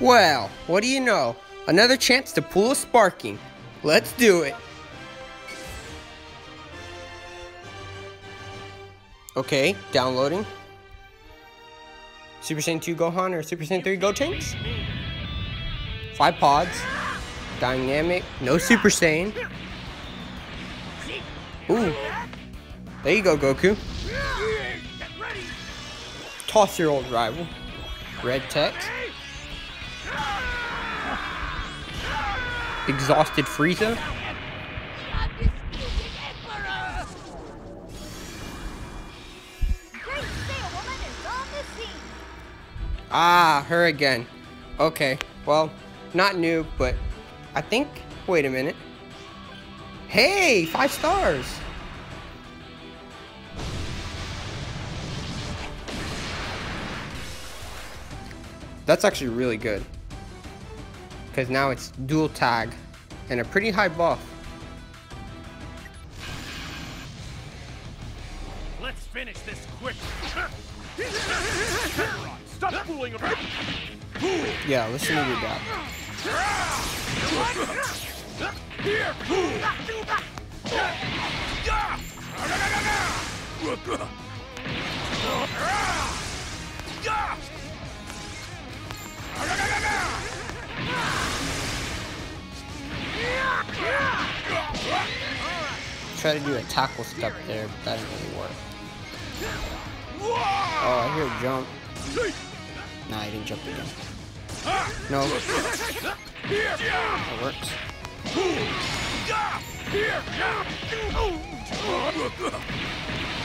Well, what do you know? Another chance to pull a sparking. Let's do it. Okay, downloading. Super Saiyan 2 Gohan or Super Saiyan 3 Gotenks? 5 pods. Dynamic. No Super Saiyan. Ooh. There you go, Goku. Toss your old rival. Red text. Exhausted Frieza. Ah, her again. Okay, well, not new, but I think, wait a minute. Hey, 5 stars. That's actually really good, because now it's dual tag and a pretty high buff. Let's finish this quick. Stop fooling around. Yeah, listen to your dad. Try to do a tackle step there, but that didn't really work. Oh, I hear a jump. Nah, I didn't jump again. No. That works.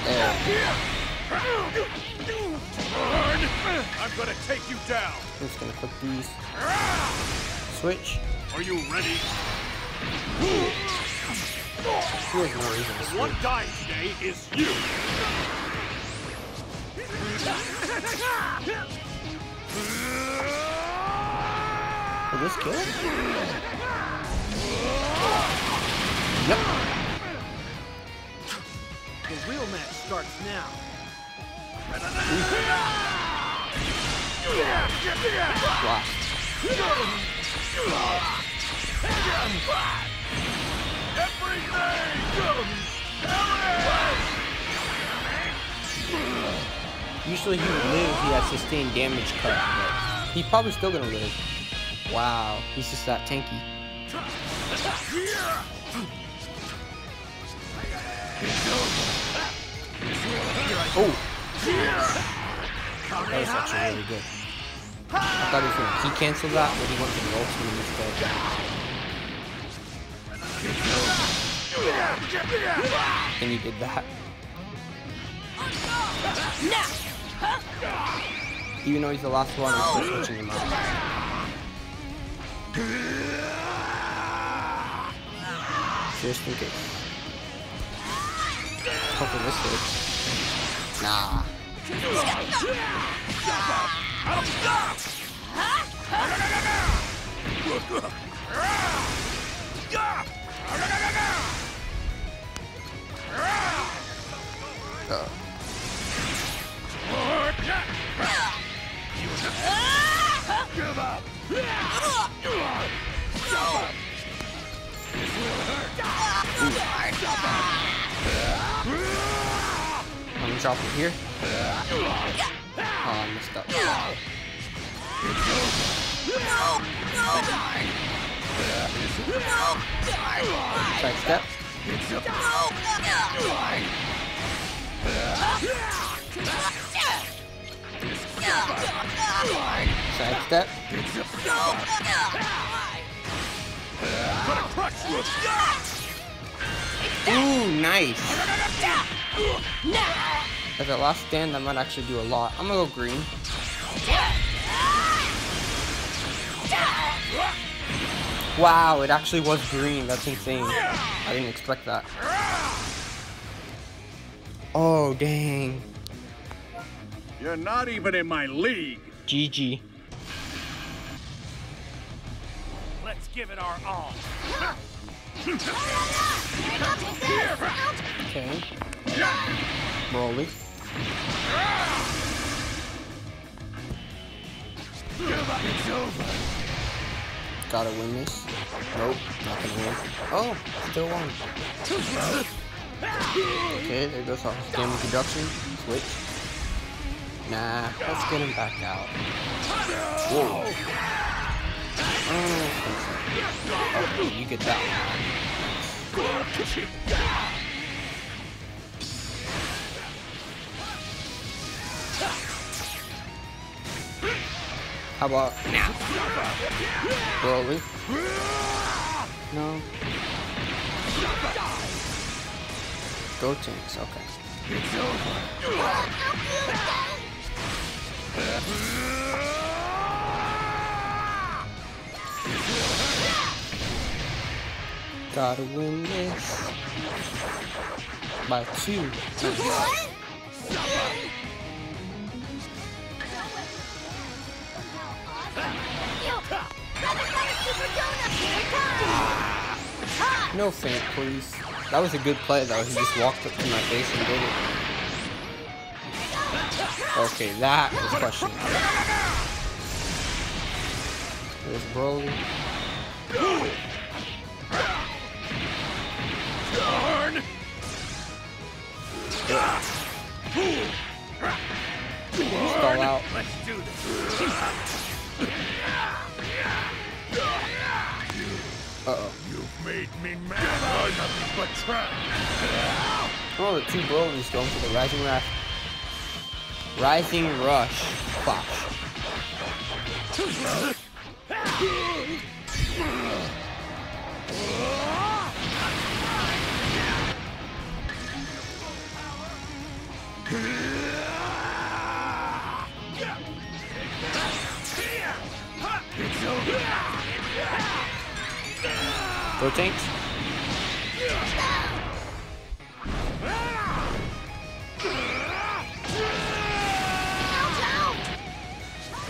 There. I'm gonna take you down. I'm just gonna click these. Switch. Are you ready? There's no reason to switch. One dying today is you. Will this kill it? Nope. The real match starts now. Wow. Usually he would live, he has sustained damage cut, but he's probably still gonna live. Wow, he's just that tanky. Oh! That was actually really good. I thought he was going to key cancel that, but he went to the ultimate instead. And he did that. Even though he's the last one, I'm still switching him out. Just in case. Hopefully this hits. Nah. I'm gonna drop it here. Oh, I messed up. Side step. Side step. Ooh, nice. At that last stand, that might actually do a lot. I'm gonna go green. Wow, it actually was green. That's insane. I didn't expect that. Oh, dang. You're not even in my league. GG. Let's give it our all. Okay. Broly. It's over. Gotta win this. Nope, not gonna win. Oh, still won. Okay, there goes off damage reduction. Switch. Nah, let's get him back out. Whoa. Oh, okay, you get that. How about now? Broly? No. Gotenks, okay. Gotta win this by 2. No faint, please. That was a good play, though. He just walked up to my face and did it. Okay, that was questionable. There's Broly. Darn! Stall out. Let's do this. Uh-oh. Made me mad. Nothing but trap. Oh, the 2 Brolys going for the rising rush. Rising rush. Bosh. Gotenks?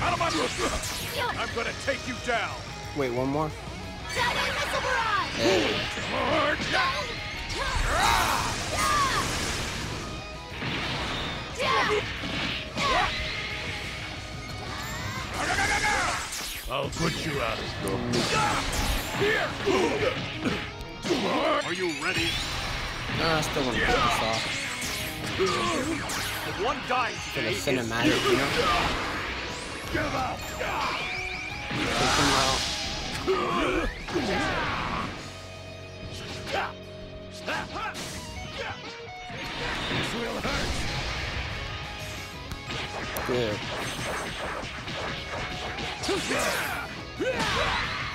Out of my book! I'm gonna take you down! Wait, one more? Hey. I'll put you out of school. Are you ready? Nah, I still want to put this off. If one dies, it's cinematic, you know? Give up. This will hurt. Good.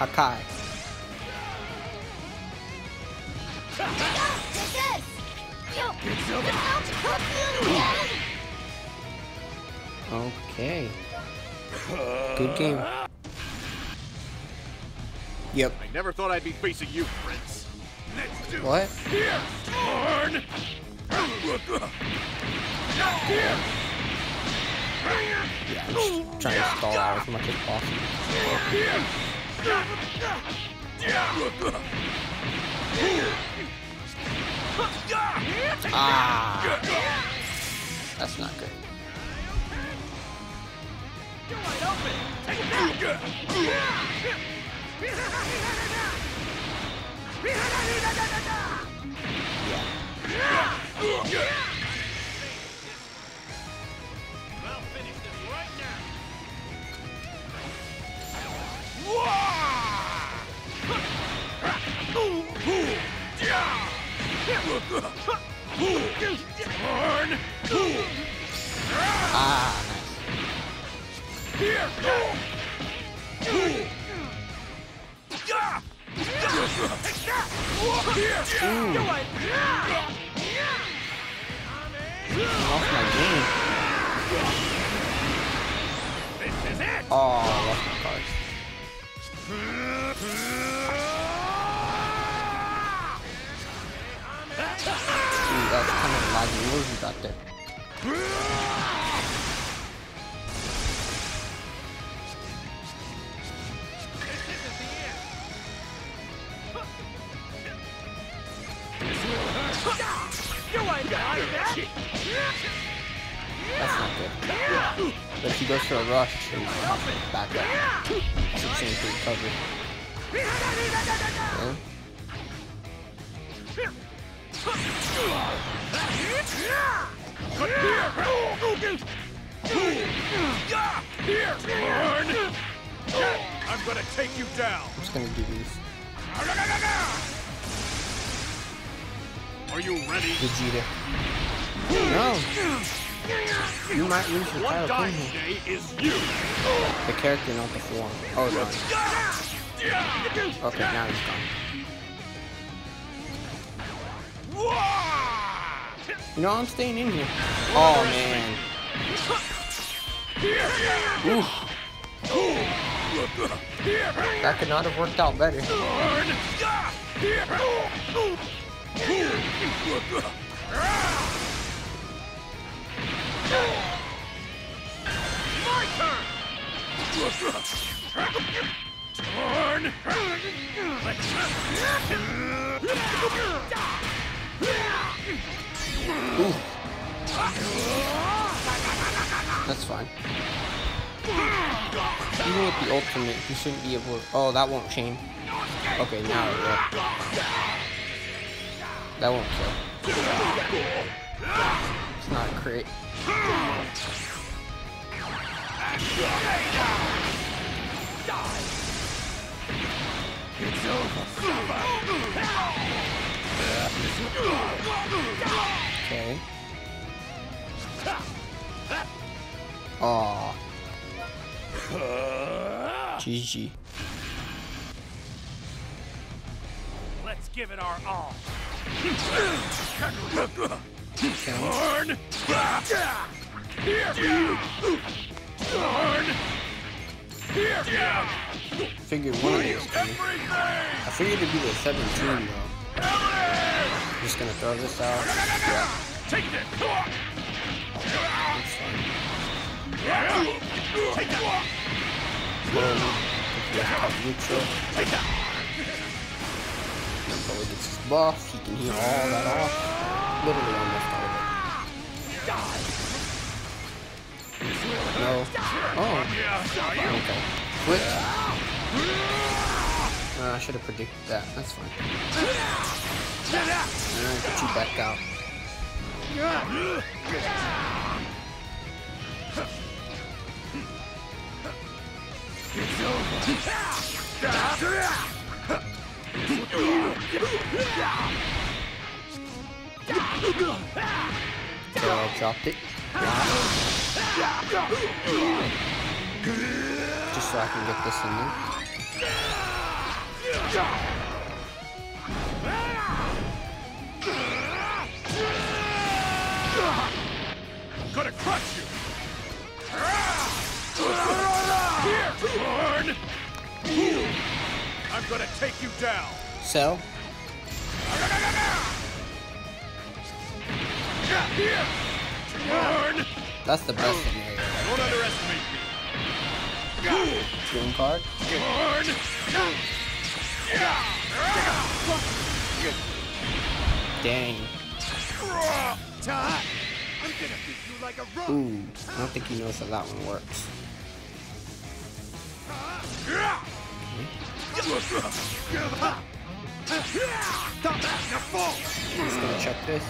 Hakai. Okay. Good game. Yep. I never thought I'd be facing you, Prince. Let's do what? Yeah, I'm just trying to stall out as much as possible. Ah, that's not good. I'll finish them right now. Ah. Off my game. This is it. Oh, lost my cards. That's kind of laggy moves out there. That's not good. But she goes for a rush and back up. That's the same thing covered. Yeah. I'm gonna take you down. I'm just gonna do these. Are you ready? Vegeta. No. You might lose your title. The character, not the form. Oh, no. Okay, now he's gone. You know, I'm staying in here. Oh, man. Oof. That could not have worked out better. My turn. Ooh. That's fine. Even with the ultimate, you shouldn't be able to... Oh, that won't change. Okay, now it will. That won't kill. It's not a crit. Okay. Aww. GG. Let's give it our all. Turn. Figured one of these. I figured it'd be the 17 though. I'm just gonna throw this out. Yeah. Take it. Take that. Broly gets his buff, he can heal all that off. Literally almost all of it. No. Oh. Okay. Quick. I should have predicted that. That's fine. Alright, get you back out. It's over. So I dropped it. Just so I can get this in there. I'm gonna crush you. I'm gonna take you down. So? That's the best thing here. Don't underestimate me. Dream card? Dang. Ooh, I don't think he knows how that one works. I'm just gonna check this.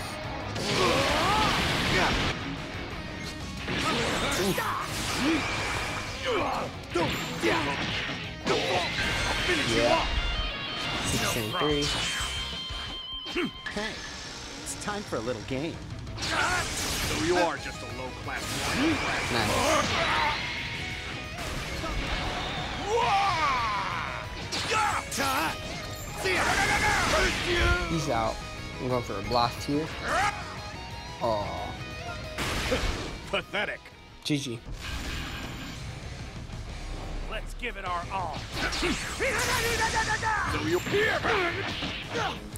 Yeah. 6 and 3. Hey, it's time for a little game. So you are just a low class one. Nice. He's out. I'm going for a blast here. Oh, pathetic. GG. Let's give it our all.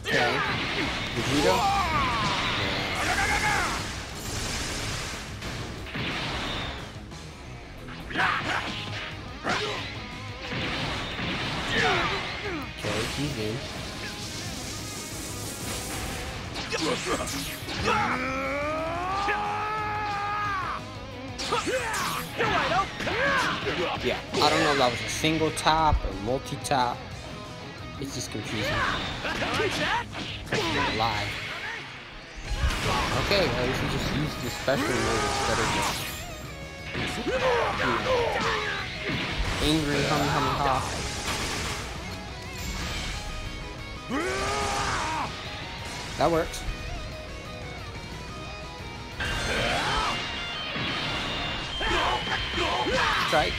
Okay. Vegito. Okay, he's in. Yeah, I don't know if that was a single tap or multi-tap. It's just confusing. Live. Okay, well, we should just use the special move instead of just angry ha. That works. Strike.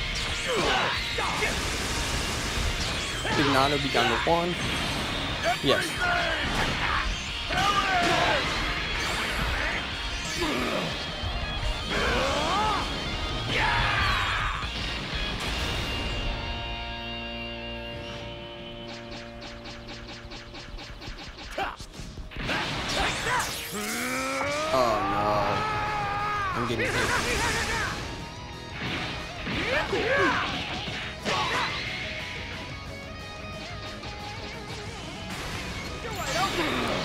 Pignano be down to one. Yes. Oh no. I'm getting hit.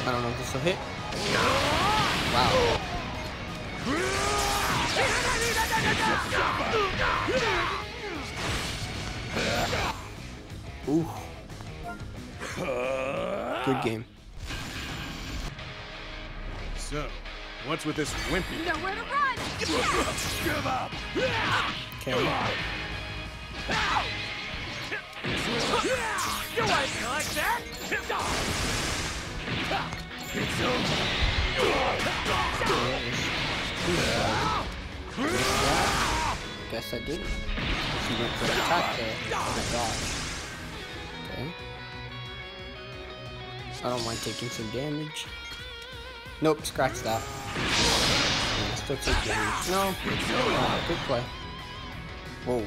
I don't know if this will hit. Wow. Ooh. Good game. So, what's with this wimpy? Nowhere to run! Give up! Okay. You want to like that? Guess I did. She went for the attack there. Okay. I don't mind taking some damage. Nope, scratch that. Yeah, still take damage. No. Oh, good play. Whoa.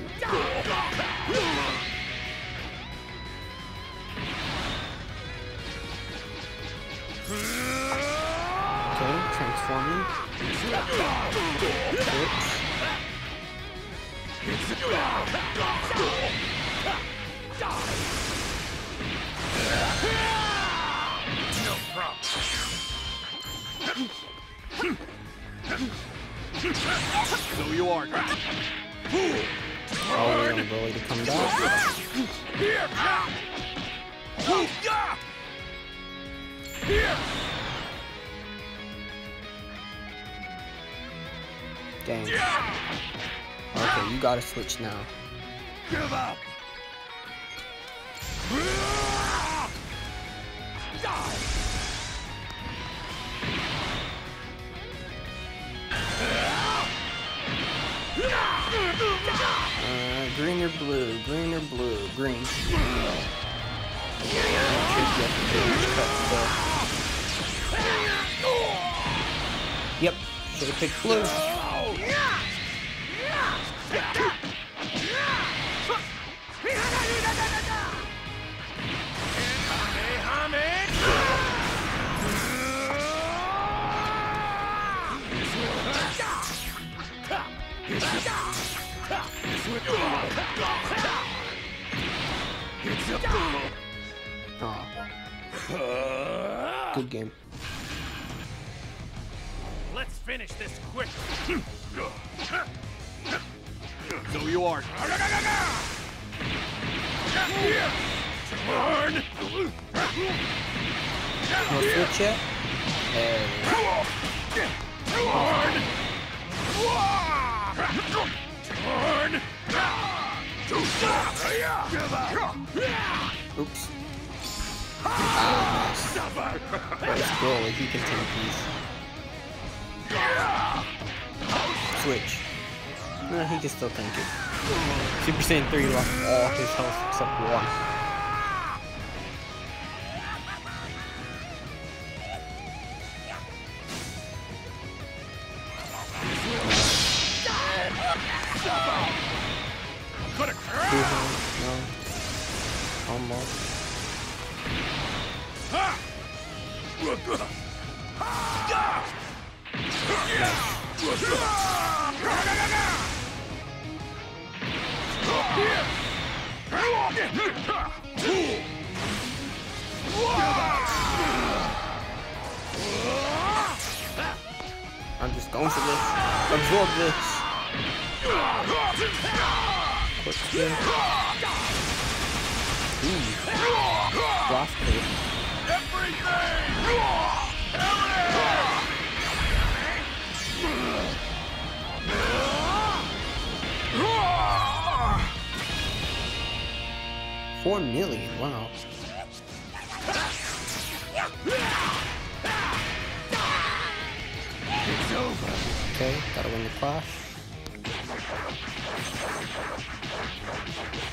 Okay, transforming. No problem. So you are. Oh, we're going to Broly to come back. Dang. Okay, you gotta switch now. Give up. Green or blue? Green or blue? Green. Yep, should have picked blue. Oh. Good game. Let's finish this quick. So you are. Turn. We'll switch it. Turn. Oops. Let's go if he can take these. Switch. No, he can still tank it. Super Saiyan 3 lost all his health except one. No. Almost. I'm just going for this. Absorb this. Quick spin. Ooh. Blast Cave. Everything! 4 million, wow. It's over. Okay, gotta win the clash.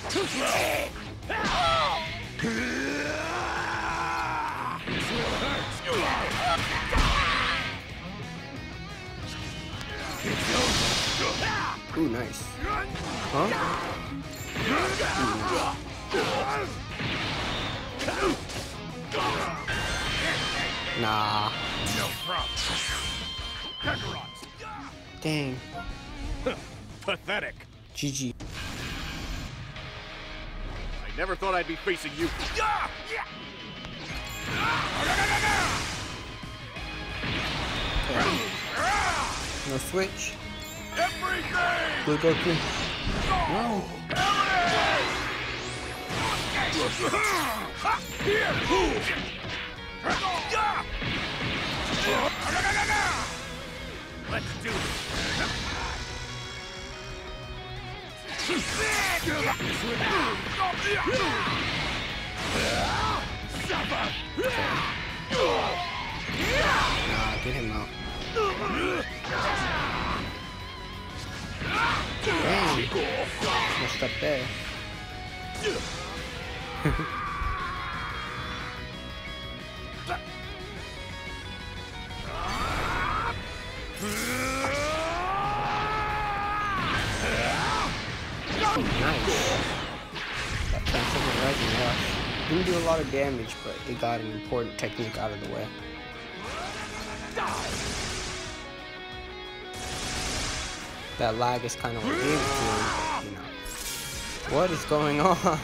Too slow. This will hurt. Ooh, nice. Huh? Ooh. Nah. No problem. Dang. Pathetic. GG. I never thought I'd be facing you. Okay. No switch. Everything. Blue Goku. No. Everything. Let's do it. Get him out. Dang. Messed up there. Didn't do a lot of damage, but it got an important technique out of the way. That lag is kind of what gave it to him, but you know. What is going on? I'm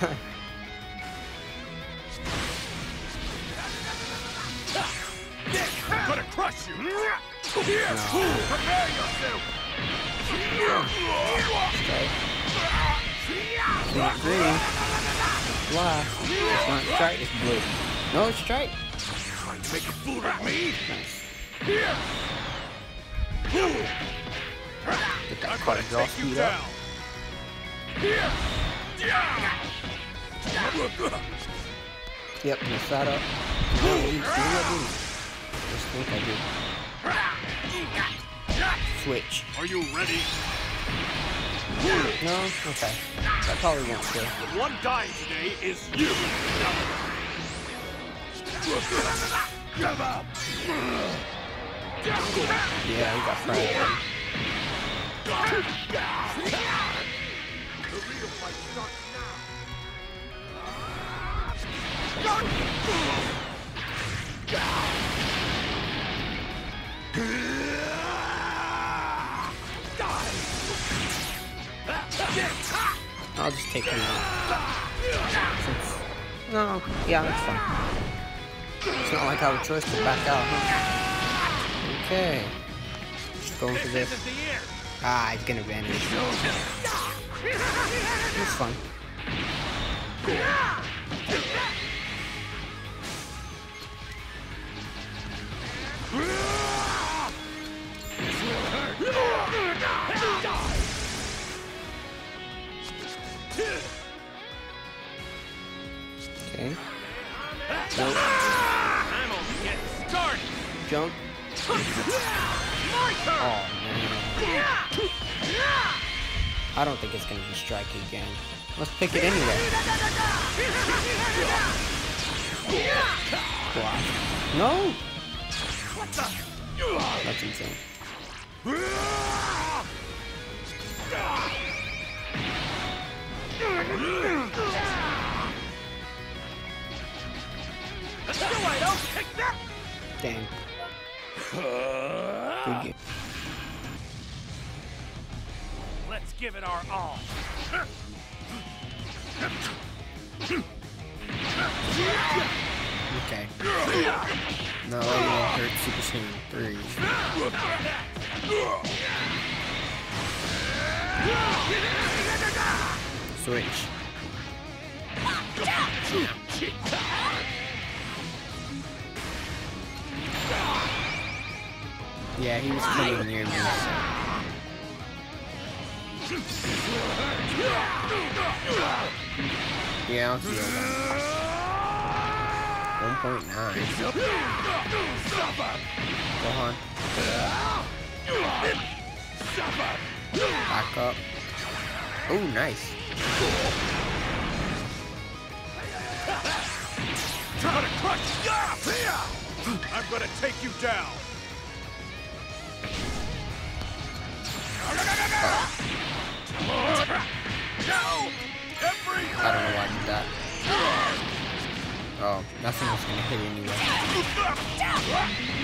gonna crush you. Prepare yourself. Okay. Fly. It's not strike, it's blue. No, it's strike. Trying to make a fool out of me. Here. Get that cutting off speed up. Here. Yep, mess that up. No, you do not do. Just think I do. Switch. Are you ready? No? Okay. That probably won't kill. The one dying today is you! Yeah, he got fried. The real fight starts now. Die! I'll just take him out. No, yeah, that's fine. It's not like I have a choice to back out, huh? Okay. Just going for this. Ah, he's gonna vanish. It's fun. Okay. Nope. I'm only getting started. Jump. Oh man. I don't think it's gonna be strike again. Let's pick it anyway. Block. No. What the? That's insane. Damn. Good game. Let's give it our all. Okay. No, it won't hurt Super Saiyan 3. Switch. Yeah, he was coming near me. Yeah, I'll heal that. 1.9. Gohan. Back up. Oh, nice. I'm gonna take you down. I don't know why I did that. Oh, nothing was gonna hit anyway.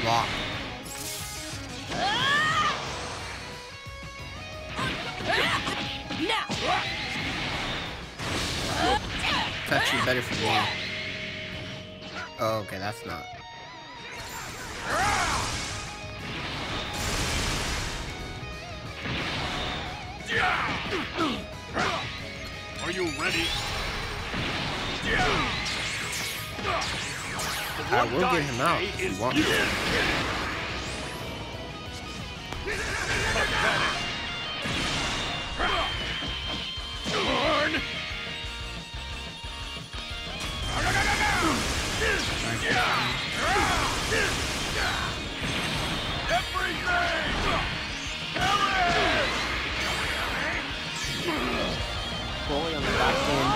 Lock. It's actually better for me. Oh, okay, that's not. Are you ready? I will get him out if you want me. Broly on the back end.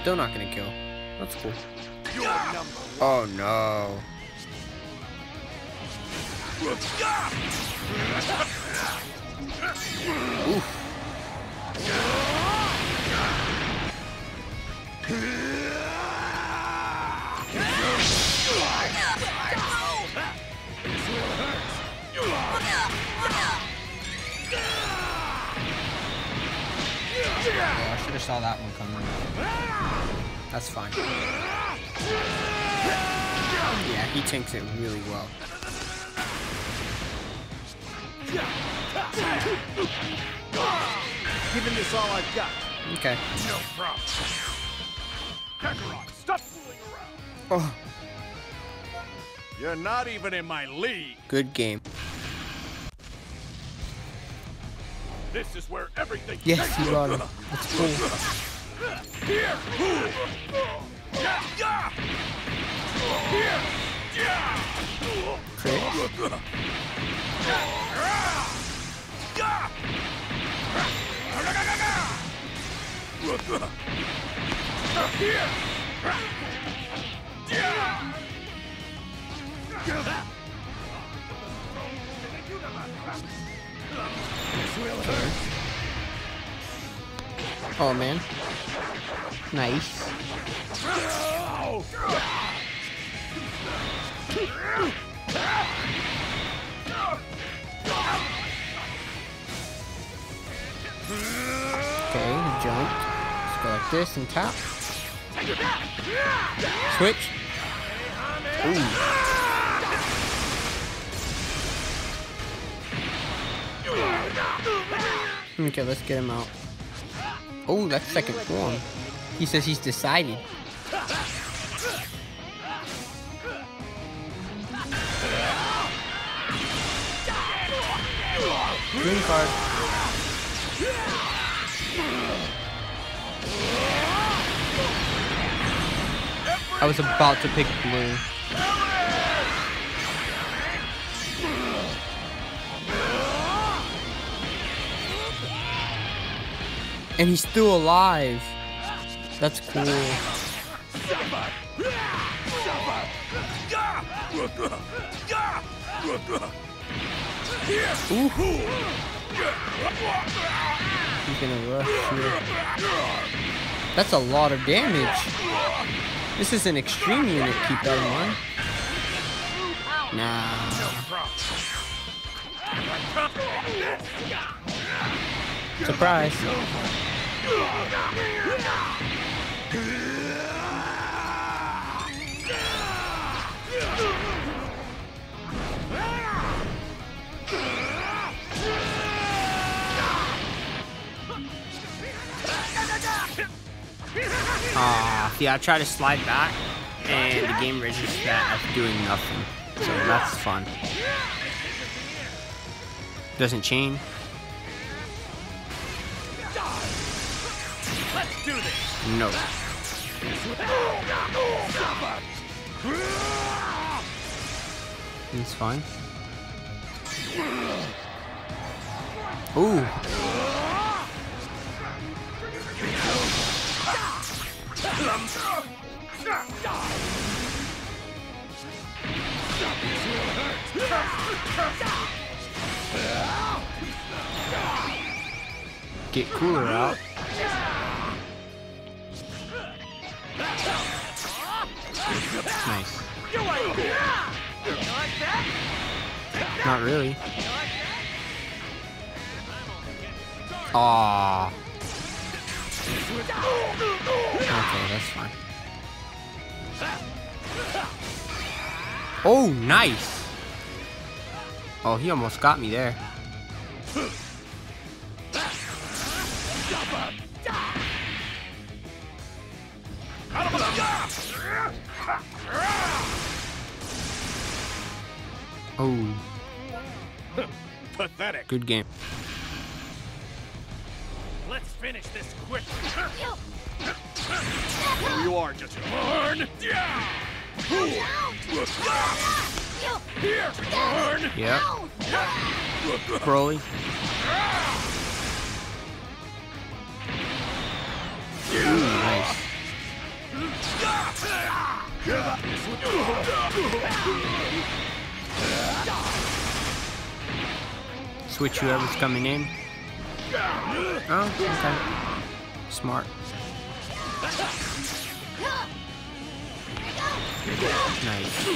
Still not gonna kill. That's cool. Oh no. Yeah, I should have saw that one coming. That's fine. Yeah, he tanks it really well. Giving this all I've got. Okay. No problem. Kakarot, stop fooling around. Oh. You're not even in my league. Good game. This is where everything. Yes, you got him. That's cool. Here. Oh man. Nice. Okay, jump. Let's go like this and tap. Switch. Ooh. Okay, let's get him out. Oh, that's second form. He says he's decided. Green card. I was about to pick blue. And he's still alive. That's cool. Ooh. He's gonna rush here. That's a lot of damage. This is an extreme unit, keep that in mind. Nah. Surprise. Yeah, I try to slide back and the game registers that as doing nothing. So that's fun. Doesn't chain. Let's do this. No. It's fine. Ooh. Get Cooler out. Nice. Not really. Aww. Okay, that's fine. Oh, nice. Oh, he almost got me there. Oh. Pathetic. Good game. Let's finish this quick. There you are, just burn. Yeah. Here, burn. Yep. Broly. Nice. Switch whoever's coming in. Oh, okay. Smart. Nice.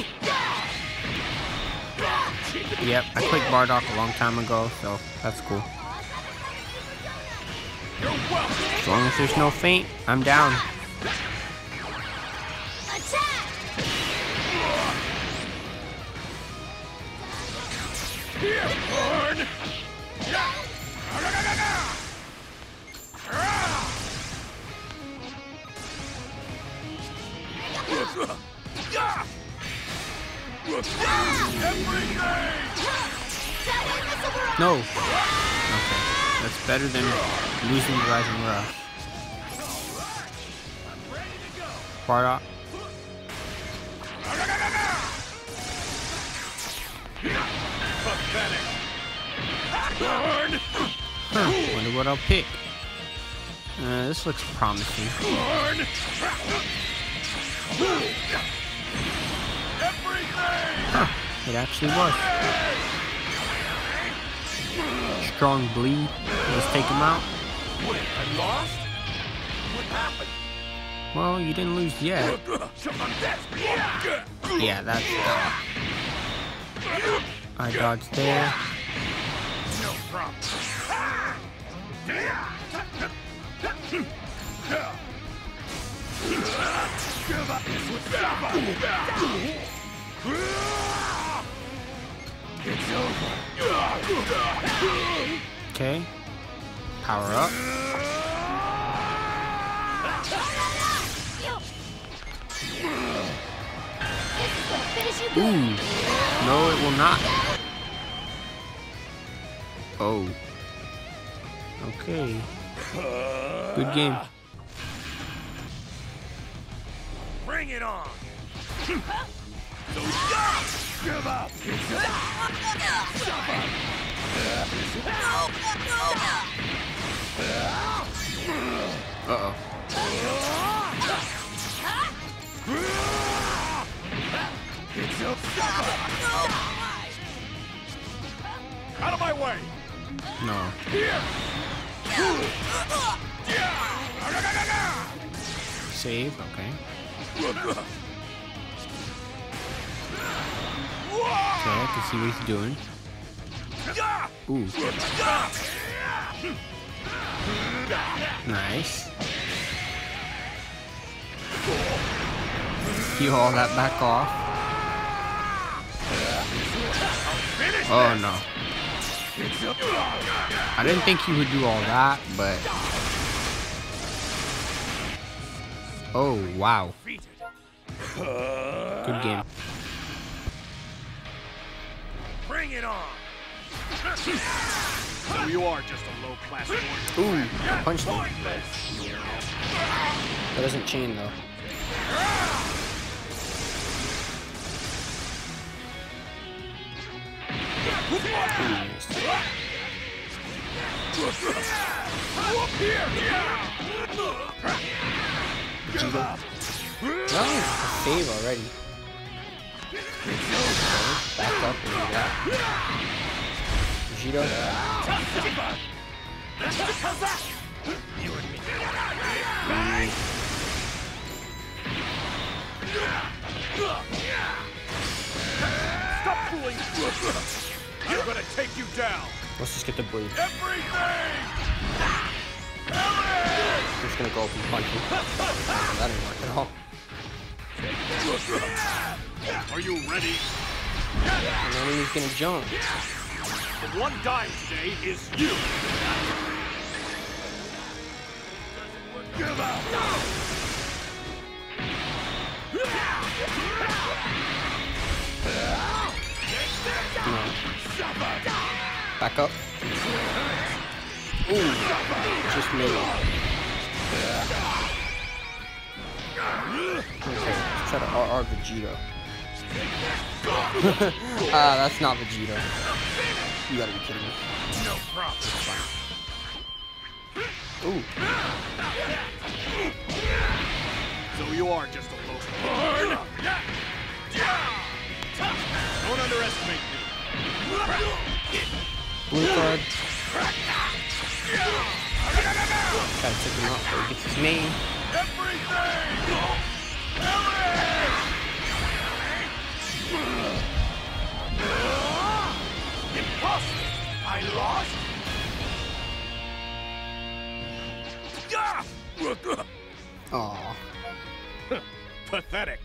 Yep, I clicked Bardock a long time ago, so that's cool. As long as there's no feint, I'm down. No. Okay. That's better than losing the rising rough. Bardock. Wonder what I'll pick. This looks promising. Huh, it actually was. Strong bleed. Let's take him out. Wait, I lost? What happened? Well, you didn't lose yet. Yeah, that's... I dodged there. No problem. Okay. Power up. Ooh. No, it will not. Oh. Okay. Good game. Bring it on. Give up. Uh-oh. Out of my way. No. Save, okay. Okay, I can see what he's doing. Ooh. Nice. You haul that back off. Oh no. I didn't think he would do all that, but... Oh, wow. Good game. Bring it on! So you are just a low-class warrior. Ooh, I punched him. That doesn't chain, though. Vegeta. That was a save already. Back up and get Vegito. Stop fooling! I'm gonna take you down. Let's just get the bleed. I'm just gonna go up and punch him. That didn't work at all. Are you ready? And then he's gonna jump. The one dying today is you. Give up. No. Back up. Ooh, just made it. Okay, let's try to RR Vegito. Ah, that's not Vegito. You gotta be kidding me. No problem. Ooh. So you are just a local. Don't underestimate me. Blue card. Gotta take him off before he gets his main. Impossible! I lost. Aww. Pathetic.